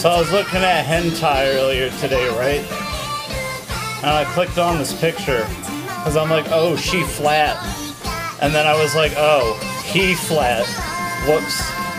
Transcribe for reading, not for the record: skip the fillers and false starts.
So I was looking at hentai earlier today, right? And I clicked on this picture, because I'm like, oh, she flat. And then I was like, oh, he flat. Whoops.